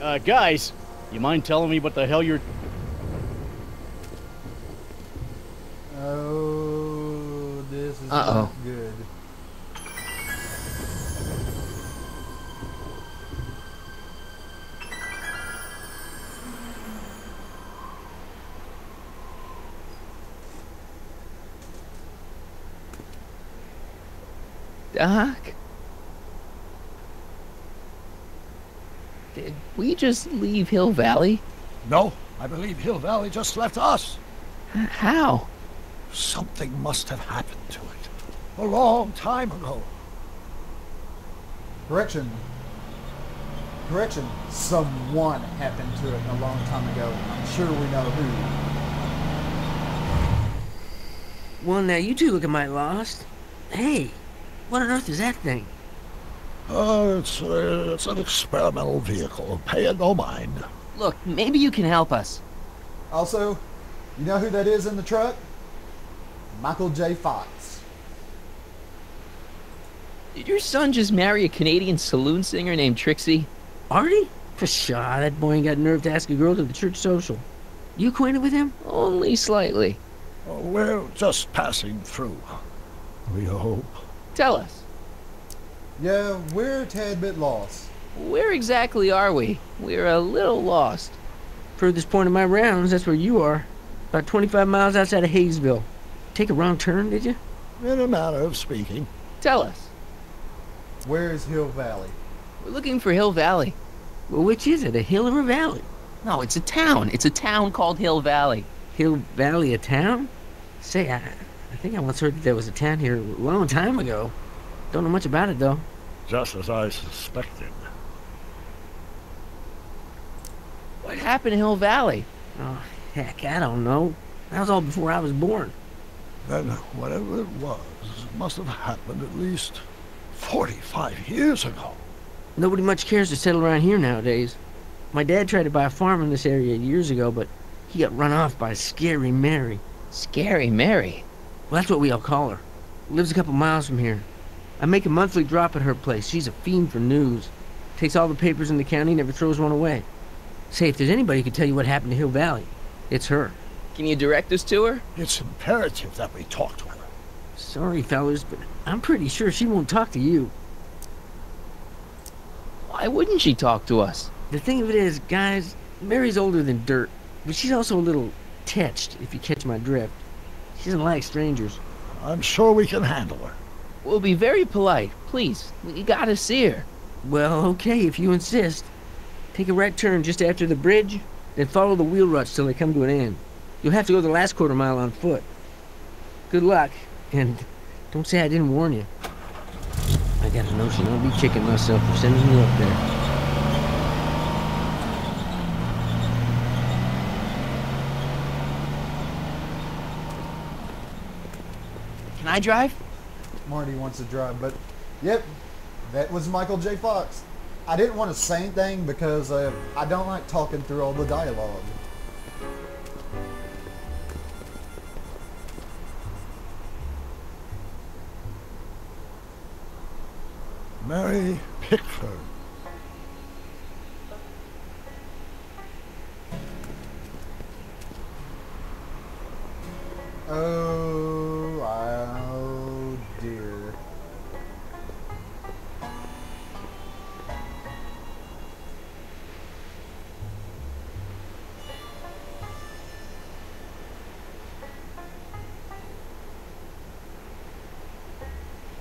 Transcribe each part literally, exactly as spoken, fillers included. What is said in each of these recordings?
Uh, guys, you mind telling me what the hell you're... Oh, this is Uh-oh. not good. Doc? Did we just leave Hill Valley? No, I believe Hill Valley just left us. H- how? Something must have happened to it a long time ago. Correction. Correction. Someone happened to it a long time ago. I'm sure we know who. Well, now you two look at my lost. Hey. What on earth is that thing? Oh, uh, it's, uh, it's an experimental vehicle. Pay it no mind. Look, maybe you can help us. Also, you know who that is in the truck? Michael J. Fox. Did your son just marry a Canadian saloon singer named Trixie? Artie? Pshaw, that boy ain't got nerve to ask a girl to the church social. You acquainted with him? Only slightly. Oh, we're just passing through. We hope. Tell us. Yeah, we're a tad bit lost. Where exactly are we? We're a little lost. For this point of my rounds, that's where you are. About twenty-five miles outside of Hayesville. Take a wrong turn, did you? In a matter of speaking. Tell us. Where is Hill Valley? We're looking for Hill Valley. Well, which is it, a hill or a valley? No, it's a town. It's a town called Hill Valley. Hill Valley, a town? Say, I... I think I once heard that there was a town here a long time ago. Don't know much about it, though. Just as I suspected. What happened in Hill Valley? Oh, heck, I don't know. That was all before I was born. Then whatever it was, it must have happened at least forty-five years ago. Nobody much cares to settle around here nowadays. My dad tried to buy a farm in this area years ago, but he got run off by Scary Mary. Scary Mary? Well, that's what we all call her. Lives a couple miles from here. I make a monthly drop at her place. She's a fiend for news. Takes all the papers in the county, never throws one away. Say, if there's anybody who can tell you what happened to Hill Valley, it's her. Can you direct us to her? It's imperative that we talk to her. Sorry, fellas, but I'm pretty sure she won't talk to you. Why wouldn't she talk to us? The thing of it is, guys, Mary's older than dirt, but she's also a little tetched, if you catch my drift. She doesn't like strangers. I'm sure we can handle her. We'll be very polite. Please, we gotta see her. Well, okay, if you insist. Take a right turn just after the bridge, then follow the wheel ruts till they come to an end. You'll have to go the last quarter mile on foot. Good luck, and don't say I didn't warn you. I got a notion I'll be kicking myself for sending you up there. Can I drive? Marty wants to drive, but yep, that was Michael J. Fox. I didn't want to say anything because uh, I don't like talking through all the dialogue. Mary Pickford. Oh, I...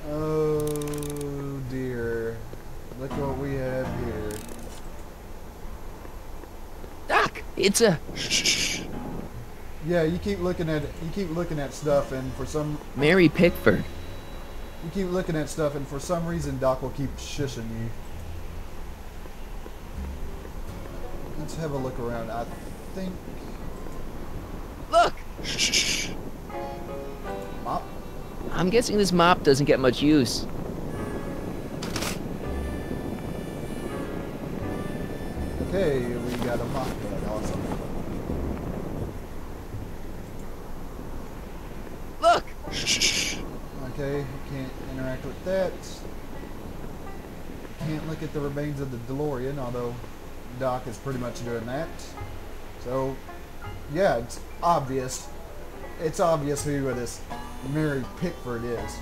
Oh dear. Look what we have here. Doc, it's a... Shh. Yeah, you keep looking at you keep looking at stuff, and for some... Mary Pickford. You keep looking at stuff, and for some reason, Doc will keep shushing you. Let's have a look around. I think... Look! Shh. Mop. I'm guessing this mop doesn't get much use. Okay, we got a mop gun, awesome. Look! Okay, can't interact with that. Can't look at the remains of the DeLorean, although dock is pretty much doing that. So, yeah, it's obvious. It's obvious who this Mary Pickford is.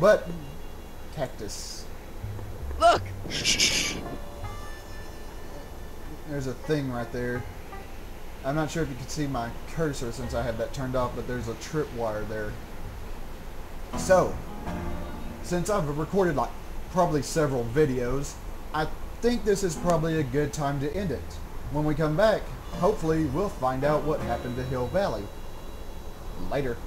But, cactus. Look! There's a thing right there. I'm not sure if you can see my cursor since I had that turned off, but there's a tripwire there. So, since I've recorded like probably several videos, I think this is probably a good time to end it. When we come back, hopefully we'll find out what happened to Hill Valley. Later.